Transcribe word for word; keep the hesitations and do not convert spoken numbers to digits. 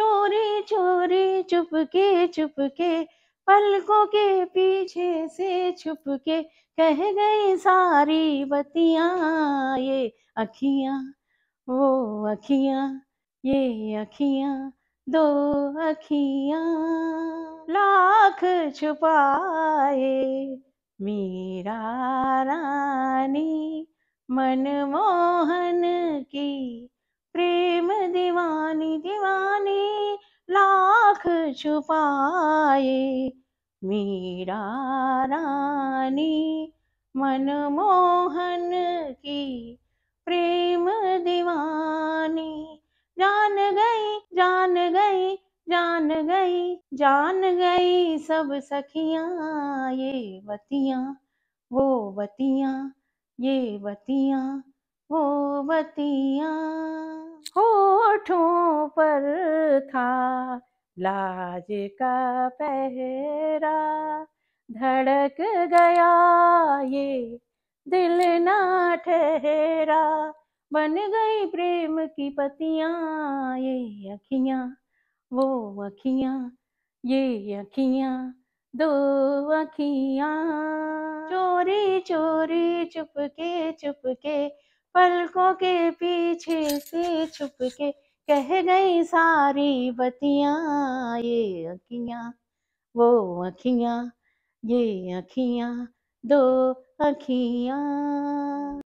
चोरी चोरी चुपके चुपके पलकों के पीछे से छुपके कह गई सारी बतियाँ। ये अखियाँ वो अखियाँ, ये अखियाँ दो अखियाँ, लाख छुपाए मेरा रानी, मनमोहन की प्रेम दीवानी दीवानी, लाख छुपाए मेरा रानी, मनमोहन की प्रेम दीवानी। जान गई जान गई जान गई जान गई सब सखियाँ। ये बतियाँ वो बतियाँ, ये बतियाँ वो बतियाँ। होठों पर था लाज का पहरा, धड़क गया ये दिल ना ठहरा, बन गई प्रेम की पतियाँ। ये अखियाँ वो अखियाँ, ये अखियाँ दो अखियाँ। चोरी चोरी चुपके चुपके पलकों के पीछे से छुपके कह गई सारी बतियाँ। ये अखियाँ वो अखियाँ, ये अखियाँ दो अखियाँ।